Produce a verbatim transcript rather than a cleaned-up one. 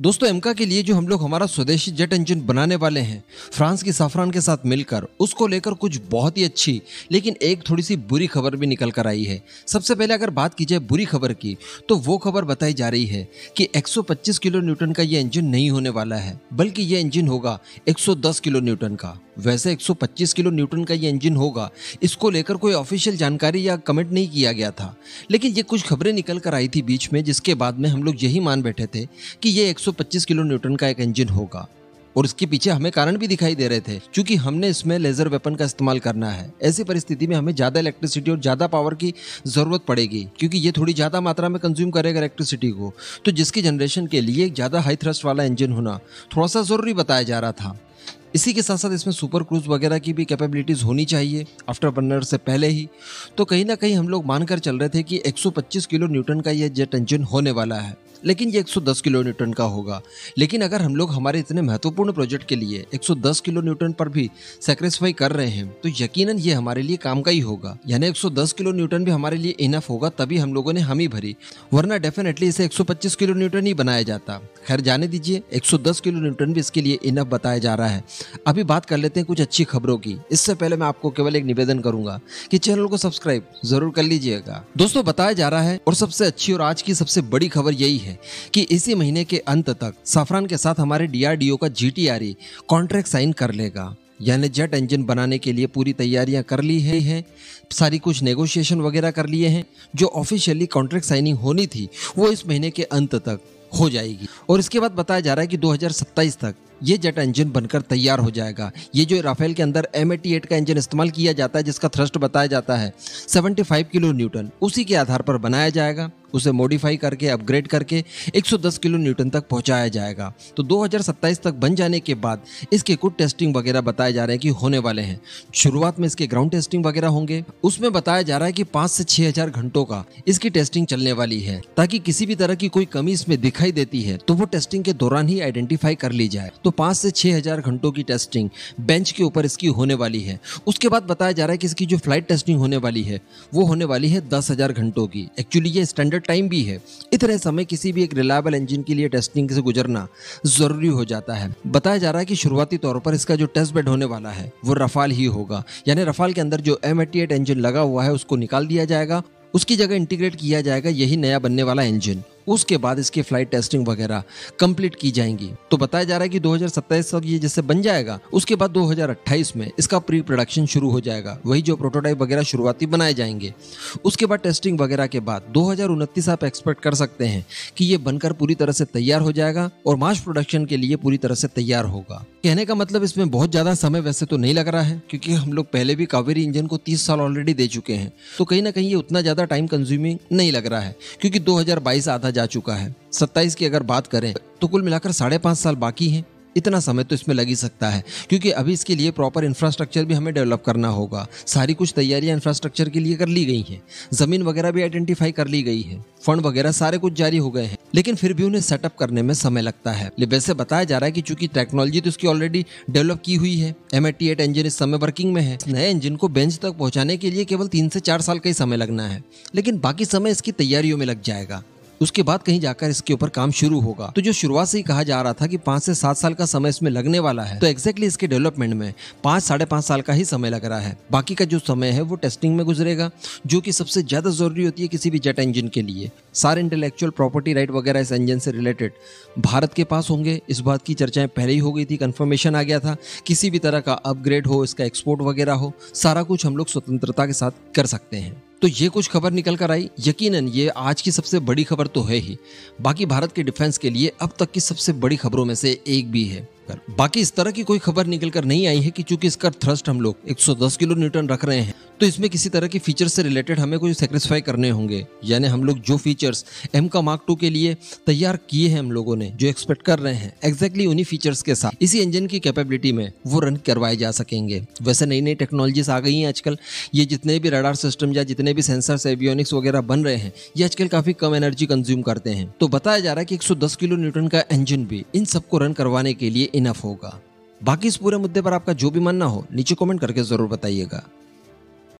दोस्तों एमका के लिए जो हम लोग हमारा स्वदेशी जेट इंजन बनाने वाले हैं फ्रांस की साफरान के साथ मिलकर, उसको लेकर कुछ बहुत ही अच्छी लेकिन एक थोड़ी सी बुरी खबर भी निकल कर आई है। सबसे पहले अगर बात की जाए बुरी खबर की, तो वो खबर बताई जा रही है कि एक सौ पच्चीस किलो न्यूटन का ये इंजन नहीं होने वाला है, बल्कि ये इंजन होगा एक सौ दस किलो न्यूटन का। वैसे एक सौ पच्चीस किलो न्यूटन का ये इंजन होगा, इसको लेकर कोई ऑफिशियल जानकारी या कमेंट नहीं किया गया था, लेकिन ये कुछ खबरें निकल कर आई थी बीच में, जिसके बाद में हम लोग यही मान बैठे थे कि ये एक सौ पच्चीस किलो न्यूटन का एक इंजन होगा। और इसके पीछे हमें कारण भी दिखाई दे रहे थे, क्योंकि हमने इसमें लेजर वेपन का इस्तेमाल करना है। ऐसी परिस्थिति में हमें ज़्यादा इलेक्ट्रिसिटी और ज़्यादा पावर की ज़रूरत पड़ेगी, क्योंकि ये थोड़ी ज़्यादा मात्रा में कंज्यूम करेगा इलेक्ट्रिसिटी को, तो जिसकी जनरेशन के लिए ज़्यादा हाई थ्रस्ट वाला इंजन होना थोड़ा सा ज़रूरी बताया जा रहा था। इसी के साथ साथ इसमें सुपर क्रूज वगैरह की भी कैपेबिलिटीज़ होनी चाहिए आफ्टर बर्नर से पहले ही। तो कहीं ना कहीं हम लोग मानकर चल रहे थे कि एक सौ पच्चीस किलो न्यूटन का यह जेट इंजन होने वाला है, लेकिन ये एक सौ दस किलो न्यूटन का होगा। लेकिन अगर हम लोग हमारे इतने महत्वपूर्ण प्रोजेक्ट के लिए एक सौ दस किलो न्यूटन पर भी सेक्रीफाई कर रहे हैं, तो यकीनन ये हमारे लिए काम का ही होगा। यानी एक सौ दस किलो न्यूटन भी हमारे लिए इनफ होगा, तभी हम लोगों ने हामी भरी, वरना डेफिनेटली इसे एक सौ पच्चीस किलो न्यूटन ही बनाया जाता। खैर जाने दीजिए, एक सौ दस किलो न्यूटन भी इसके लिए इनफ बताया जा रहा है। अभी बात कर लेते हैं कुछ अच्छी खबरों की। इससे पहले मैं आपको केवल एक निवेदन करूंगा कि चैनल को सब्सक्राइब जरूर कर लीजिएगा। दोस्तों बताया जा रहा है, और सबसे अच्छी और आज की सबसे बड़ी खबर यही है कि इसी महीने के अंत तक सफरान के साथ हमारे डीआरडीओ का जीटीआरई कॉन्ट्रैक्ट साइन कर लेगा। यानी जेट इंजन बनाने के लिए पूरी तैयारियां कर ली है, सारी कुछ नेगोशिएशन वगैरह कर लिए हैं। जो ऑफिशियली कॉन्ट्रैक्ट साइनिंग होनी थी वो इस महीने के अंत तक हो जाएगी, और इसके बाद बताया जा रहा है कि दो हज़ार सत्ताईस तक ये जेट इंजन बनकर तैयार हो जाएगा। ये जो राफेल के अंदर एम अठासी का इंजन इस्तेमाल किया जाता है, जिसका थ्रस्ट बताया जाता है पचहत्तर किलो न्यूटन, उसी के आधार पर बनाया जाएगा, उसे मॉडिफाई करके अपग्रेड करके एक सौ दस किलो न्यूटन तक पहुंचाया जाएगा। तो दो हज़ार सत्ताईस तक बन जाने के बाद इसके कुछ टेस्टिंग वगैरह बताए जा रहे हैं कि होने वाले हैं। शुरुआत में इसके ग्राउंड टेस्टिंग वगैरह होंगे, उसमें बताया जा रहा है कि पाँच से छः हज़ार घंटों का इसकी टेस्टिंग चलने वाली है, ताकि किसी भी तरह की कोई कमी इसमें दिखाई देती है तो वो टेस्टिंग के दौरान ही आइडेंटिफाई कर ली जाए। तो पाँच से छः हज़ार घंटों की टेस्टिंग बेंच के ऊपर इसकी होने वाली है। उसके बाद बताया जा रहा है कि इसकी जो फ्लाइट टेस्टिंग होने वाली है वो होने वाली है दस हज़ार घंटों की। एक्चुअली ये स्टैंडर्ड टाइम भी है। इतने समय किसी भी एक रिलायबल इंजन के लिए टेस्टिंग से गुजरना जरूरी हो जाता है। बताया जा रहा है कि शुरुआती तौर पर इसका जो टेस्ट बेड होने वाला है वो रफाल ही होगा। यानी रफाल के अंदर जो एम अठासी इंजन लगा हुआ है उसको निकाल दिया जाएगा, उसकी जगह इंटीग्रेट किया जाएगा यही नया बनने वाला इंजन। उसके बाद इसकी फ्लाइट टेस्टिंग वगैरह कंप्लीट की जाएंगी। तो बताया जा रहा है कि दो हज़ार सत्ताईस तक ये जैसे बन जाएगा, उसके बाद दो हज़ार अट्ठाईस में इसका प्री प्रोडक्शन शुरू हो जाएगा। वही जो प्रोटोटाइप वगैरह शुरुआती बनाए जाएंगे, उसके बाद टेस्टिंग वगैरह के बाद दो हज़ार उनतीस आप एक्सपेक्ट कर सकते हैं कि ये बनकर पूरी तरह से तैयार हो जाएगा और मास प्रोडक्शन के लिए पूरी तरह से तैयार होगा। कहने का मतलब इसमें बहुत ज़्यादा समय वैसे तो नहीं लग रहा है, क्योंकि हम लोग पहले भी कावेरी इंजन को तीस साल ऑलरेडी दे चुके हैं, तो कहीं ना कहीं ये उतना ज़्यादा टाइम कंज्यूमिंग नहीं लग रहा है, क्योंकि दो हज़ार बाईस आधा जा चुका है। सत्ताईस की अगर बात करें तो कुल मिलाकर साढ़े पाँच साल बाकी हैं। इतना समय तो इसमें लग ही सकता है, क्योंकि अभी इसके लिए प्रॉपर इंफ्रास्ट्रक्चर भी हमें डेवलप करना होगा। सारी कुछ तैयारियां इंफ्रास्ट्रक्चर के लिए कर ली गई हैं, ज़मीन वगैरह भी आइडेंटिफाई कर ली गई है, फंड वगैरह सारे कुछ जारी हो गए हैं, लेकिन फिर भी उन्हें सेटअप करने में समय लगता है। वैसे बताया जा रहा है कि चूंकि टेक्नोलॉजी तो इसकी ऑलरेडी डेवलप की हुई है, एम अठासी इंजन इस समय वर्किंग में है। नए इंजन को बेंच तक पहुँचाने के लिए केवल तीन से चार साल का ही समय लगना है, लेकिन बाकी समय इसकी तैयारियों में लग जाएगा। उसके बाद कहीं जाकर इसके ऊपर काम शुरू होगा। तो जो शुरुआत से ही कहा जा रहा था कि पाँच से सात साल का समय इसमें लगने वाला है, तो एक्जैक्टली इसके डेवलपमेंट में पाँच साढ़े पाँच साल का ही समय लग रहा है। बाकी का जो समय है वो टेस्टिंग में गुजरेगा, जो कि सबसे ज़्यादा ज़रूरी होती है किसी भी जेट इंजन के लिए। सारे इंटेलेक्चुअल प्रॉपर्टी राइट वगैरह इस इंजन से रिलेटेड भारत के पास होंगे। इस बात की चर्चाएँ पहले ही हो गई थी, कन्फर्मेशन आ गया था। किसी भी तरह का अपग्रेड हो, इसका एक्सपोर्ट वगैरह हो, सारा कुछ हम लोग स्वतंत्रता के साथ कर सकते हैं। तो ये कुछ खबर निकल कर आई। यकीनन ये आज की सबसे बड़ी खबर तो है ही, बाकी भारत के डिफेंस के लिए अब तक की सबसे बड़ी खबरों में से एक भी है। बाकी इस तरह की कोई खबर निकल कर नहीं आई है कि चूंकि इसका थ्रस्ट हम लोग एक सौ दस किलो न्यूटन रख रहे हैं, तो इसमें किसी तरह के फीचर्स से रिलेटेड हमें कोई सेक्रीफाई करने होंगे। यानी हम लोग जो फीचर्स एमका मार्क टू के लिए तैयार किए हैं, हम लोगों ने जो एक्सपेक्ट कर रहे हैं, एक्जैक्टली उन्हीं फीचर्स के साथ इसी इंजन की कैपेबिलिटी में वो रन करवाए जा सकेंगे। वैसे नई नई टेक्नोलॉजीज आ गई हैं आजकल। ये जितने भी रडार सिस्टम या जितने भी सेंसर्स एवियोनिक्स वगैरह बन रहे हैं, ये आजकल काफ़ी कम एनर्जी कंज्यूम करते हैं। तो बताया जा रहा है कि एक सौ दस किलो न्यूटन का इंजन भी इन सबको रन करवाने के लिए इनफ होगा। बाकी इस पूरे मुद्दे पर आपका जो भी मानना हो नीचे कमेंट करके जरूर बताइएगा।